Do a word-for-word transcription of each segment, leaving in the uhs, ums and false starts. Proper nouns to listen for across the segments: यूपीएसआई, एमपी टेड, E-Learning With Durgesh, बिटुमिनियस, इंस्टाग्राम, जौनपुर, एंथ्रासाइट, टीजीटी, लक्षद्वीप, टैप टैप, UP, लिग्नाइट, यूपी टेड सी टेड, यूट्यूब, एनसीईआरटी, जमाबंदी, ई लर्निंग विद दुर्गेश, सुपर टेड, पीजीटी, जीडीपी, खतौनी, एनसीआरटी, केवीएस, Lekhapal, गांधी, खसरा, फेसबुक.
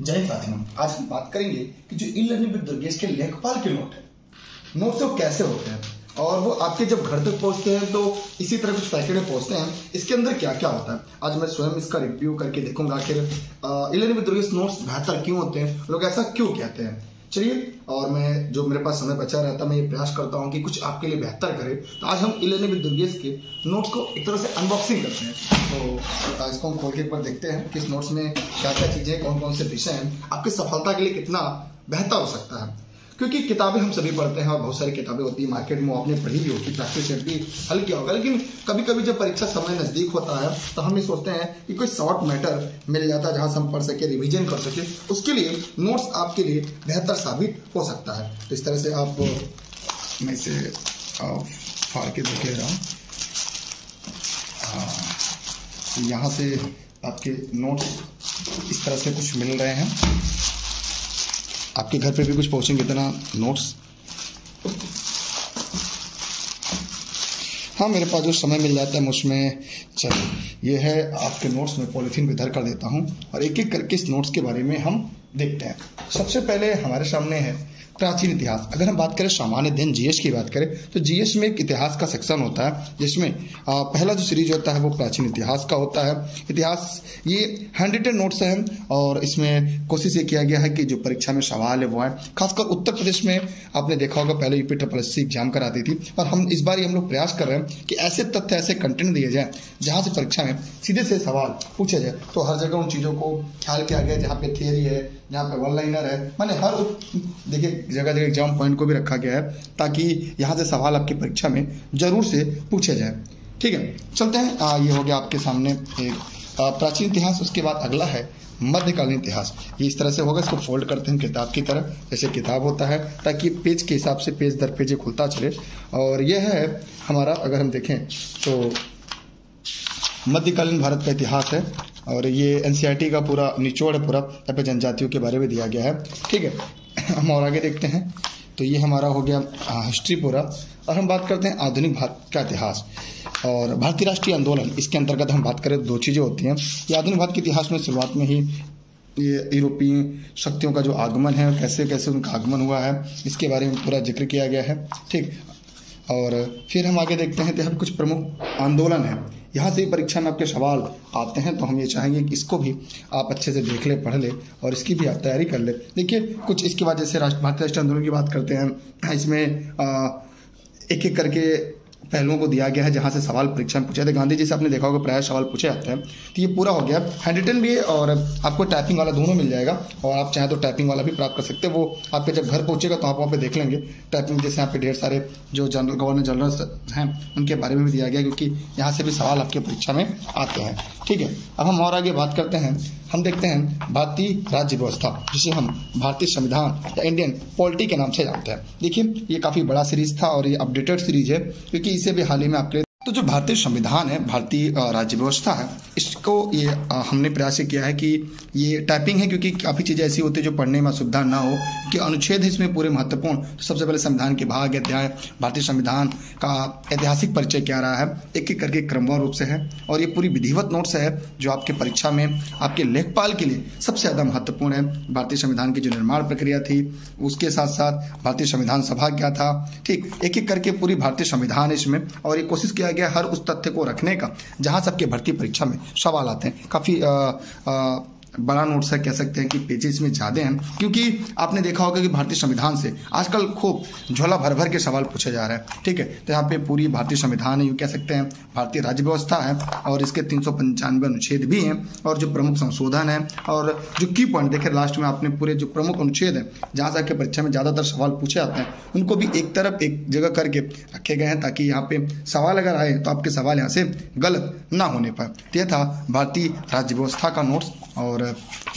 जय साथियों, आज हम बात करेंगे कि जो ई लर्निंग विद दुर्गेश के लेखपाल के नोट है, नोट्स वो कैसे होते हैं और वो आपके जब घर तक पहुंचते हैं तो इसी तरह कुछ पैकेट में पहुंचते हैं, इसके अंदर क्या क्या होता है आज मैं स्वयं इसका रिव्यू करके देखूंगा आखिर ई लर्निंग विद दुर्गेश notes बेहतर क्यों होते हैं, लोग ऐसा क्यों कहते हैं। चलिए, और मैं जो मेरे पास समय बचा रहता मैं ये प्रयास करता हूँ कि कुछ आपके लिए बेहतर करे। तो आज हम ई लर्निंग विद दुर्गेश के नोट्स को एक तरह से अनबॉक्सिंग करते हैं, तो इसको हम खोल के एक बार देखते हैं कि इस नोट्स में क्या क्या चीज़ें, कौन कौन से विषय हैं, आपकी सफलता के लिए कितना बेहतर हो सकता है। क्योंकि किताबें हम सभी पढ़ते हैं और बहुत सारी किताबें होती है मार्केट में, आपने पढ़ी भी होती, प्रैक्टिस सेट भी हल किया होगा, लेकिन कभी कभी जब परीक्षा समय नज़दीक होता है तो हम ये सोचते हैं कि कोई शॉर्ट मैटर मिल जाता है जहाँ से हम पढ़ सके, रिवीजन कर सके, उसके लिए नोट्स आपके लिए बेहतर साबित हो सकता है। तो इस तरह से आप मैं इसे फाड़ के देख रहा हूँ, यहाँ से आपके नोट्स इस तरह से कुछ मिल रहे हैं, आपके घर पे भी कुछ पहुंचेंगे इतना नोट्स। हाँ, मेरे पास जो समय मिल जाता है मैं उसमें, चलो ये है आपके नोट्स, में पॉलिथीन में धर कर देता हूँ और एक एक करके इस नोट्स के बारे में हम देखते हैं। सबसे पहले हमारे सामने है प्राचीन इतिहास। अगर हम बात करें सामान्य अध्ययन जीएस की बात करें तो जीएस में एक इतिहास का सेक्शन होता है जिसमें पहला जो सीरीज होता है वो प्राचीन इतिहास का होता है। इतिहास ये हैंड रिटन नोट्स हैं और इसमें कोशिश ये किया गया है कि जो परीक्षा में सवाल है वो है, खासकर उत्तर प्रदेश में आपने देखा होगा पहले यूपी टेड सी टेड exam कराती थी, और हम इस बार हम लोग प्रयास कर रहे हैं कि ऐसे तथ्य, ऐसे कंटेंट दिए जाएँ जहाँ से परीक्षा में सीधे से सवाल पूछे जाए। तो हर जगह उन चीज़ों को ख्याल किया गया जहाँ पे थियरी है, जहाँ पे वन लाइनर है, मैंने हर देखिए जगह जगह एग्जाम पॉइंट को भी रखा गया है ताकि यहाँ से सवाल आपकी परीक्षा में जरूर से पूछे जाए। ठीक है, चलते हैं। आ, ये हो गया आपके सामने एक प्राचीन इतिहास। उसके बाद अगला है मध्यकालीन इतिहास। ये इस तरह से होगा, इसको फोल्ड करते हैं किताब की तरह, जैसे किताब होता है, ताकि पेज के हिसाब से पेज दर पेज खुलता चले। और यह है हमारा, अगर हम देखें तो मध्यकालीन भारत का इतिहास है और ये एनसीआरटी का पूरा निचोड़ है, पूरा यहाँ पे जनजातियों के बारे में दिया गया है। ठीक है, हम और आगे देखते हैं तो ये हमारा हो गया हिस्ट्री पूरा। और हम बात करते हैं आधुनिक भारत का इतिहास और भारतीय राष्ट्रीय आंदोलन। इसके अंतर्गत हम बात करें दो चीज़ें होती हैं। ये आधुनिक भारत के इतिहास में शुरुआत में ही ये यूरोपीय शक्तियों का जो आगमन है, कैसे कैसे उनका आगमन हुआ है, इसके बारे में पूरा जिक्र किया गया है। ठीक, और फिर हम आगे देखते हैं तो हम कुछ प्रमुख आंदोलन हैं, यहाँ से परीक्षा में आपके सवाल आते हैं, तो हम ये चाहेंगे कि इसको भी आप अच्छे से देख ले, पढ़ ले और इसकी भी आप तैयारी कर ले। देखिए कुछ इसके बाद जैसे राष्ट्र भारतीय राष्ट्रीय आंदोलन की बात करते हैं, इसमें एक एक करके पहलुओं को दिया गया है जहाँ से सवाल परीक्षा में पूछे जाते हैं। गांधी जी से आपने देखा होगा प्रायः सवाल पूछे जाते हैं। तो ये पूरा हो गया, हैंड रिटन भी है और आपको टाइपिंग वाला दोनों मिल जाएगा, और आप चाहे तो टाइपिंग वाला भी प्राप्त कर सकते हैं। वो आपके जब घर पहुँचेगा तो आप वहाँ पे देख लेंगे टाइपिंग। जैसे यहाँ पे ढेर सारे जो जनरल गवर्नर जनरल हैं उनके बारे में भी दिया गया, क्योंकि यहाँ से भी सवाल आपके परीक्षा में आते हैं। ठीक है, अब हम और आगे बात करते हैं। हम देखते हैं भारतीय राज्य व्यवस्था, जिसे हम भारतीय संविधान या इंडियन पॉलिटी के नाम से जानते हैं। देखिए ये काफ़ी बड़ा सीरीज था और ये अपडेटेड सीरीज है क्योंकि इसे भी हाल ही में आपके, तो जो भारतीय संविधान है, भारतीय राज्य व्यवस्था है, इसको ये हमने प्रयास किया है कि ये टाइपिंग है क्योंकि काफ़ी चीज़ें ऐसी होती है जो पढ़ने में असुविधा ना हो, कि अनुच्छेद है इसमें पूरे महत्वपूर्ण। तो सबसे पहले संविधान के भाग, अध्याय, भारतीय संविधान का ऐतिहासिक परिचय क्या रहा है, एक एक करके क्रमवार रूप से है। और ये पूरी विधिवत नोट्स है जो आपके परीक्षा में आपके लेखपाल के लिए सबसे ज़्यादा महत्वपूर्ण है। भारतीय संविधान की जो निर्माण प्रक्रिया थी, उसके साथ साथ भारतीय संविधान सभा क्या था, ठीक, एक एक करके पूरी भारतीय संविधान इसमें, और ये कोशिश किया गया हर उस तथ्य को रखने का जहां सबके भर्ती परीक्षा में सवाल आते हैं। काफी आ, आ, बड़ा नोट्स है, कह सकते हैं कि पेजेस में ज्यादा हैं, क्योंकि आपने देखा होगा कि भारतीय संविधान से आजकल खूब झोला भर भर के सवाल पूछे जा रहे हैं। ठीक है, तो यहाँ पे पूरी भारतीय संविधान है, यूँ कह सकते हैं भारतीय राज्य व्यवस्था है, और इसके तीन सौ पंचानवे अनुच्छेद भी हैं, और जो प्रमुख संशोधन है, और जो की पॉइंट देखे लास्ट में आपने पूरे जो प्रमुख अनुच्छेद हैं जहाँ से आपके परीक्षा में ज़्यादातर सवाल पूछे जाते हैं, उनको भी एक तरफ एक जगह करके रखे गए हैं ताकि यहाँ पे सवाल अगर आए तो आपके सवाल यहाँ से गलत ना होने पाए। यह था भारतीय राज्य व्यवस्था का नोट्स, और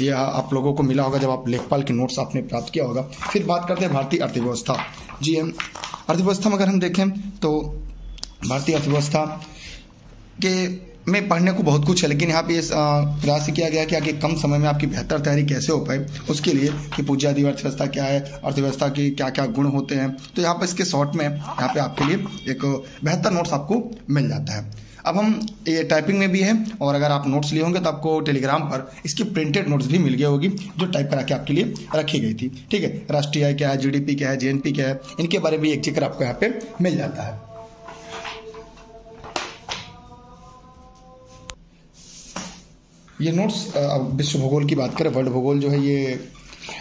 यह आप लोगों को मिला होगा जब आप लेखपाल के नोट्स आपने प्राप्त किया होगा। फिर बात करते हैं भारतीय अर्थव्यवस्था। जी हम अर्थव्यवस्था में अगर हम देखें तो भारतीय अर्थव्यवस्था के में पढ़ने को बहुत कुछ है, लेकिन यहाँ पे ये प्रयास किया गया कि आगे कम समय में आपकी बेहतर तैयारी कैसे हो पाए, उसके लिए कि पूज्यादि अर्थव्यवस्था क्या है, अर्थव्यवस्था के क्या क्या गुण होते हैं। तो यहाँ पे इसके शॉर्ट में यहाँ पे आपके लिए एक बेहतर नोट्स आपको मिल जाता है। अब हम ये टाइपिंग में भी है, और अगर आप नोट्स लिए होंगे तो आपको टेलीग्राम पर इसकी प्रिंटेड नोट्स भी मिल गई होगी जो टाइप करा के आपके लिए रखी गई थी। ठीक है, राष्ट्रीय आय क्या है, जीडीपी क्या है, जेएनपी क्या है, इनके बारे में एक चक्कर आपको यहाँ पे मिल जाता है। ये नोट्स, अब विश्व भूगोल की बात करें, वर्ल्ड भूगोल जो है ये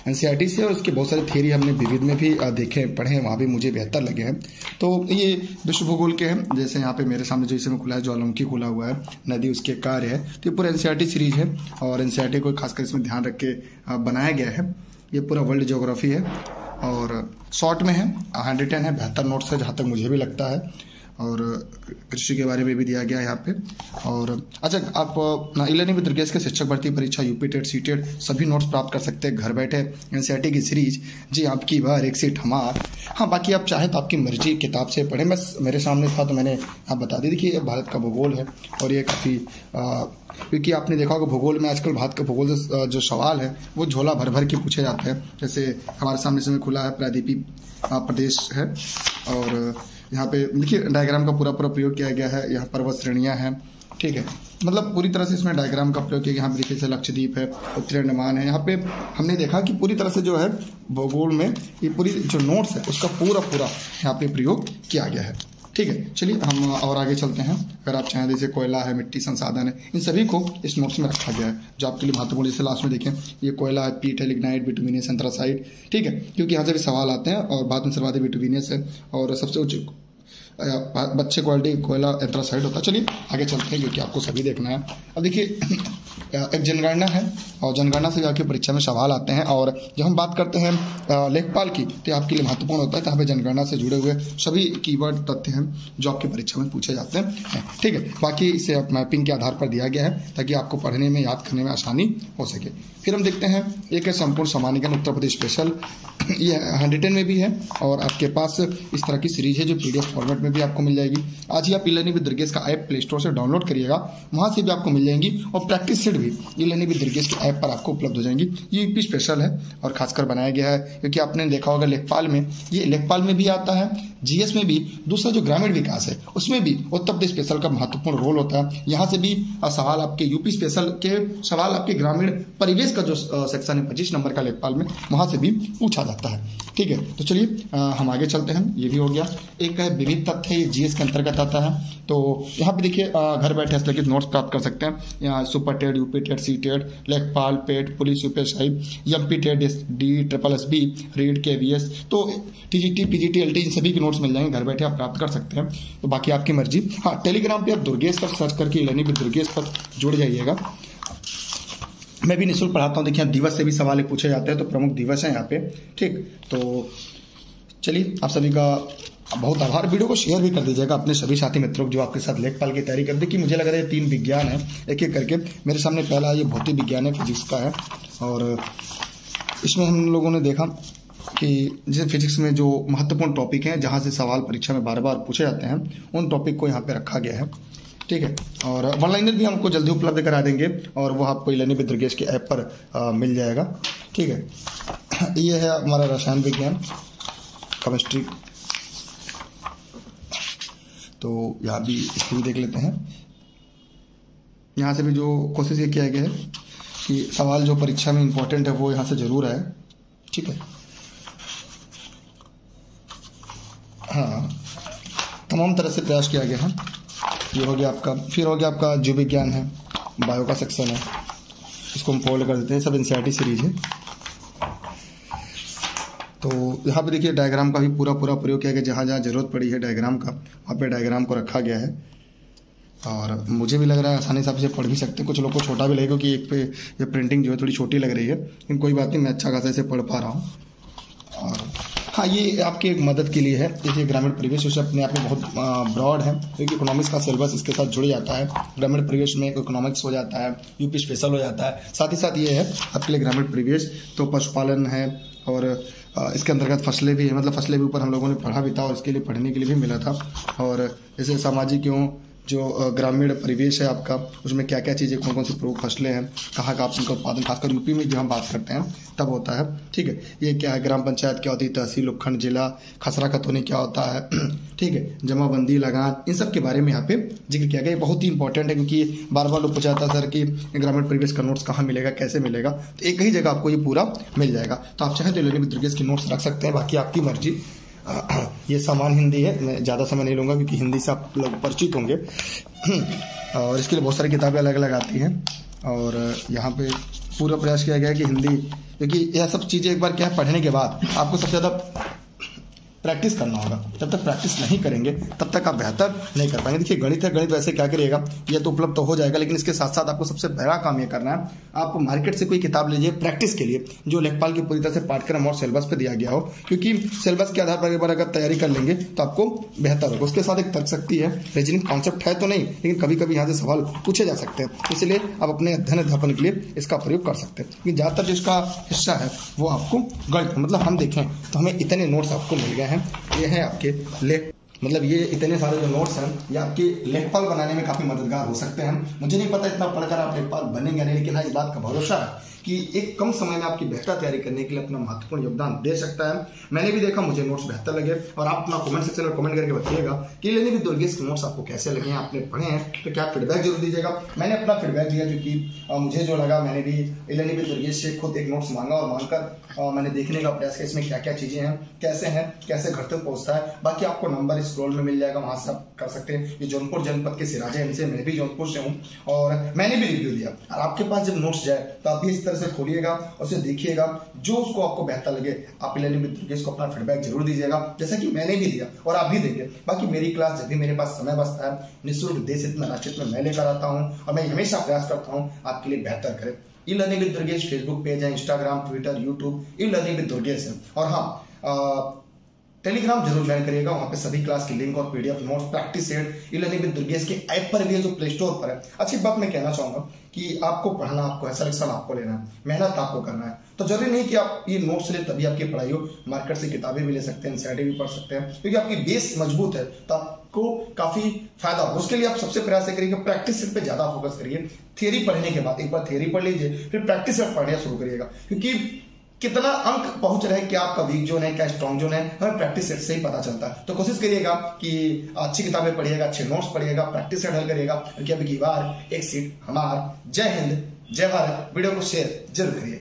एनसीआरटी से, और इसके बहुत सारी थ्योरी हमने विविध में भी देखे पढ़े हैं, वहाँ भी मुझे बेहतर लगे हैं। तो ये विश्व भूगोल के हैं, जैसे यहाँ पे मेरे सामने जो इसमें खुला है ज्वालामुखी खुला हुआ है, नदी उसके कार्य है, तो ये पूरा एनसीआरटी सीरीज है, और एनसीआरटी को खासकर इसमें ध्यान रख के बनाया गया है। ये पूरा वर्ल्ड ज्योग्राफी है और शॉर्ट में है, हैंड रिटन है, बेहतर नोट्स है जहाँ तक मुझे भी लगता है, और कृषि के बारे में भी दिया गया है यहाँ पे। और अच्छा, आप ई-लर्निंग विद दुर्गेश के शिक्षक भर्ती परीक्षा यूपी टेड सी टेड सभी नोट्स प्राप्त कर सकते हैं घर बैठे। एनसीईआरटी की सीरीज जी आपकी बार एक सीट हमार। हाँ, बाकी आप चाहे तो आपकी मर्जी किताब से पढ़ें, बस मेरे सामने था तो मैंने आप बता दी। देखिए, भारत का भूगोल है, और ये काफ़ी, क्योंकि आपने देखा होगा भूगोल में आजकल भारत का भूगोल से जो सवाल है वो झोला भर भर के पूछे जाते हैं। जैसे हमारे सामने समय खुला है प्रायद्वीपीय प्रदेश है, और यहाँ पे देखिए डायग्राम का पूरा पूरा प्रयोग किया गया है, यहाँ पर्वत श्रेणियाँ हैं। ठीक है, मतलब पूरी तरह से इसमें डायग्राम का प्रयोग किया गया। यहाँ पे देखिए जैसे लक्षद्वीप है, उत्तरी अंडमान है। यहाँ पे हमने देखा कि पूरी तरह से जो है भूगोल में ये पूरी जो नोट्स है उसका पूरा पूरा यहाँ पे प्रयोग किया गया है। ठीक है, चलिए हम और आगे चलते हैं। अगर आप चाहें जैसे कोयला है, मिट्टी संसाधन है, इन सभी को इस नोट्स में रखा गया है जो आपके लिए महत्वपूर्ण। जैसे लास्ट में देखें ये कोयला है, पीट है, लिग्नाइट, बिटुमिनियस, एंथ्रासाइट। ठीक है, क्योंकि यहाँ से भी सवाल आते हैं, और भारत में सर्वाधिक बिटुमिनियस है, और सबसे उच्च बच्चे क्वालिटी कोयला एंथ्रासाइट होता है। चलिए आगे चलते हैं, क्योंकि आपको सभी देखना है। अब देखिए एक जनगणना है, और जनगणना से आपकी परीक्षा में सवाल आते हैं। और जब हम बात करते हैं लेखपाल की तो आपके लिए महत्वपूर्ण होता है, जहाँ पे जनगणना से जुड़े हुए सभी कीवर्ड तथ्य हैं जो आपकी परीक्षा में पूछे जाते हैं। ठीक है, बाकी इसे आप मैपिंग के आधार पर दिया गया है ताकि आपको पढ़ने में, याद करने में आसानी हो सके। फिर हम देखते हैं एक है संपूर्ण समानीकरण उत्तर प्रदेश स्पेशल, ये हैंड में भी है, और आपके पास इस तरह की सीरीज है जो पी फॉर्मेट में भी आपको मिल जाएगी। आज ही आप ई-लर्निंग विद दुर्गेश का ऐप प्ले स्टोर से डाउनलोड करिएगा, वहाँ से भी आपको मिल जाएंगी, और प्रैक्टिस सेट भी ई-लर्निंग विद दुर्गेश के ऐप पर आपको उपलब्ध हो जाएंगी। ये यूपी स्पेशल है और खासकर बनाया गया है, क्योंकि आपने देखा होगा लेखपाल में, ये लेखपाल में भी आता है, जीएस में भी, दूसरा जो ग्रामीण विकास है उसमें भी उत्तर प्रदेश स्पेशल का महत्वपूर्ण रोल होता है। यहाँ से भी सवाल आपके यूपी स्पेशल के सवाल आपके ग्रामीण परिवेश का जो सेक्शन है पच्चीस नंबर का लेखपाल में, वहाँ से भी पूछा जाता है। ठीक है, तो चलिए हम आगे चलते हैं। ये भी हो गया, एक है विविध तथ्य, ये जीएस के अंतर्गत आता है। तो यहाँ पे देखिए घर बैठे हस्तलिखित नोट्स प्राप्त कर सकते हैं। यहाँ सुपर टेड, यूपी टेड सी टेड, लेखपाल, PET, police, यूपीएसआई, एमपी टेड, D triple S B, REET, केवीएस, तो टीजीटी, पीजीटी, एलटी, इन सभी के नोट्स मिल जाएंगे, घर बैठे आप प्राप्त कर सकते हैं। तो बाकी आपकी मर्जी। हाँ, टेलीग्राम पर आप दुर्गेश पर सर्च करके ई-लर्निंग विद दुर्गेश पर जुड़ जाइएगा, मैं भी निःशुल्क पढ़ाता हूँ। देखिए दिवस से भी सवाल पूछे जाते हैं, तो प्रमुख दिवस है यहाँ पे। ठीक, तो चलिए आप सभी का बहुत आभार। वीडियो को शेयर भी कर दीजिएगा अपने सभी साथी मित्रों जो आपके साथ लेखपाल की तैयारी करते हैं, कि मुझे लग रहा है तीन विज्ञान है एक एक करके। मेरे सामने पहला ये भौतिक विज्ञान है, फिजिक्स का है, और इसमें हम लोगों ने देखा कि जैसे फिजिक्स में जो महत्वपूर्ण टॉपिक हैं जहाँ से सवाल परीक्षा में बार बार पूछे जाते हैं, उन टॉपिक को यहाँ पर रखा गया है। ठीक है, और वन लाइनर भी हमको जल्दी उपलब्ध करा देंगे, और वह आपको ई-लर्निंग विद दुर्गेश के ऐप पर आ, मिल जाएगा। ठीक है, ये है हमारा रसायन विज्ञान, केमिस्ट्री, तो यहाँ भी इसको भी देख लेते हैं। यहाँ से भी जो कोशिश ये किया गया है कि सवाल जो परीक्षा में इम्पोर्टेंट है वो यहाँ से जरूर आए। ठीक है, हाँ, तमाम तरह से प्रयास किया गया है। ये हो गया आपका, फिर हो गया आपका जीव विज्ञान है, बायो का सेक्शन है, इसको हम फोल्ड कर देते हैं, सब एनसीईआरटी सीरीज है। तो यहाँ पे देखिए डायग्राम का भी पूरा पूरा प्रयोग किया गया, जहाँ जहाँ जरूरत पड़ी है डायग्राम का वहाँ पे डायग्राम को रखा गया है, और मुझे भी लग रहा है आसानी से आप इसे पढ़ भी सकते हैं। कुछ लोग को छोटा भी लगेगा कि एक पे ये प्रिंटिंग जो है थोड़ी छोटी लग रही है, लेकिन कोई बात नहीं, मैं अच्छा खासा इसे पढ़ पा रहा हूँ। और हाँ, ये आपकी एक मदद के लिए है। देखिए ग्रामीण परिवेश उसे अपने आप में बहुत ब्रॉड है, क्योंकि इकोनॉमिक्स का सिलेबस इसके साथ जुड़ जाता है। ग्रामीण परिवेश में इकोनॉमिक्स हो जाता है, यूपी स्पेशल हो जाता है, साथ ही साथ ये है आपके लिए ग्रामीण परिवेश, तो पशुपालन है, और इसके अंतर्गत फसलें भी है, मतलब फसलें भी ऊपर हम लोगों ने पढ़ा भी था, और इसके लिए पढ़ने के लिए भी मिला था। और जैसे सामाजिक एवं जो ग्रामीण परिवेश है आपका उसमें क्या क्या चीज़ें, कौन कौन सी प्रमुख फसलें हैं, कहाँ का आप उनका उत्पादन खासकर यूपी में जहाँ बात करते हैं तब होता है। ठीक है, ये क्या है, ग्राम पंचायत क्या होती है, तहसील उपखंड जिला खसरा खतौनी क्या होता है, ठीक है, जमाबंदी लगान, इन सब के बारे में यहाँ पे जिक्र किया गया। बहुत ही इंपॉर्टेंट है क्योंकि बार बार लोग पूछा जाता है सर कि ग्रामीण परिवेश का नोट्स कहाँ मिलेगा, कैसे मिलेगा, तो एक ही जगह आपको ये पूरा मिल जाएगा। तो आप चाहें तो ई-लर्निंग विद दुर्गेश के नोट्स रख सकते हैं, बाकी आपकी मर्जी। ये सामान्य हिंदी है, मैं ज़्यादा समय नहीं लूँगा क्योंकि हिंदी से आप लोग परिचित होंगे और इसके लिए बहुत सारी किताबें अलग अलग आती हैं और यहाँ पे पूरा प्रयास किया गया है कि हिंदी, क्योंकि यह सब चीज़ें एक बार क्या है पढ़ने के बाद आपको सबसे ज़्यादा प्रैक्टिस करना होगा। जब तक प्रैक्टिस नहीं करेंगे तब तक आप बेहतर नहीं कर पाएंगे। देखिए गणित है, गणित वैसे क्या करिएगा, यह तो उपलब्ध तो हो जाएगा, लेकिन इसके साथ साथ आपको सबसे बड़ा काम ये करना है, आप मार्केट से कोई किताब लीजिए प्रैक्टिस के लिए जो लेखपाल की पूरी तरह से पाठ्यक्रम और सिलेबस पर दिया गया हो, क्योंकि सिलेबस के आधार पर एक बार अगर तैयारी कर लेंगे तो आपको बेहतर होगा। उसके साथ एक तर्क शक्ति है, रीजनिंग कॉन्सेप्ट है तो नहीं, लेकिन कभी कभी यहाँ से सवाल पूछे जा सकते हैं, इसलिए आप अपने अध्ययन अध्यापन के लिए इसका प्रयोग कर सकते हैं। लेकिन ज़्यादातर जो इसका हिस्सा है वो आपको गणित, मतलब हम देखें तो हमें इतने नोट्स आपको मिल गए हैं, ये है आपके लेख, मतलब ये इतने सारे जो नोट्स हैं ये आपके लेखपाल बनाने में काफ़ी मददगार हो सकते हैं। मुझे नहीं पता इतना पढ़कर आप लेखपाल बनेंगे नहीं, लेकिन हाँ इस बात का भरोसा है कि एक कम समय में आपकी बेहतर तैयारी करने के लिए अपना महत्वपूर्ण योगदान दे सकता है। मैंने भी देखा, मुझे नोट्स बेहतर लगे और आप अपना कमेंट सेक्शन में कमेंट करके बताइएगा कि ई-लर्निंग विद दुर्गेश के नोट्स आपको कैसे लगे हैं, आपने पढ़े हैं तो क्या फीडबैक जरूर दीजिएगा। मैंने अपना फीडबैक दिया क्योंकि मुझे जो लगा, मैंने भी ई-लर्निंग विद दुर्गेश से खुद एक नोट्स मांगा और मांगकर मैंने देखने का प्रयास किया इसमें क्या क्या चीज़ें हैं, कैसे हैं, कैसे घर तक पहुँचता है। बाकी आपको नंबर स्क्रॉल में मिल जाएगा, वहाँ से आप कर सकते हैं। ये जौनपुर जनपद के सिराजे इनसे, मैं भी जौनपुर से हूँ और मैंने भी रिव्यू दिया। और आपके पास जब नोट्स जाए तो आप भी इस तरह से खोलिएगा और उसे देखिएगा, जो उसको आपको बेहतर लगे आप ई-लर्निंग विद दुर्गेश को अपना फीडबैक जरूर दीजिएगा, जैसा कि मैंने भी दिया और आप भी देंगे। बाकी मेरी क्लास जब भी मेरे पास समय बचता है निःशुल्क देश हित में राष्ट्रित में मैं लेकर आता हूँ और मैं हमेशा प्रयास करता हूँ आपके लिए बेहतर करें। E learning with Durgesh फेसबुक page है, इंस्टाग्राम, Twitter, यूट्यूब e learning with Durgesh है। और हाँ, टेलीग्राम जरूर ज्वाइन करिएगा, वहाँ पे सभी क्लास की लिंक और PDF notes practice set e learning with Durgesh के ऐप पर भी है जो प्ले स्टोर पर है। अच्छी बात मैं कहना चाहूंगा कि आपको पढ़ना, आपको सिलेक्शन आपको लेना है, मेहनत आपको करना है, तो जरूरी नहीं कि आप ये नोट्स ले तभी आपकी पढ़ाई हो। मार्केट से किताबें भी ले सकते हैं, एनसीआरटी भी पढ़ सकते हैं, क्योंकि आपकी बेस मजबूत है तो आपको काफी फायदा हो। उसके लिए आप सबसे प्रयास करिए कि प्रैक्टिस सेट पे ज्यादा फोकस करिए। थियरी पढ़ने के बाद एक बार थियरी पढ़ लीजिए, फिर प्रैक्टिस सेट पढ़ना शुरू करिएगा, क्योंकि कितना अंक पहुंच रहे हैं, क्या आपका वीक जोन है, क्या स्ट्रॉन्ग जोन है, हमें प्रैक्टिस सेट से ही पता चलता है। तो कोशिश करिएगा कि अच्छी किताबें पढ़िएगा, अच्छे नोट्स पढ़िएगा, प्रैक्टिस सेट हल करिएगा, क्योंकि अभी की बार एक सीट हमार। जय हिंद, जय भारत। वीडियो को शेयर जरूर करिए।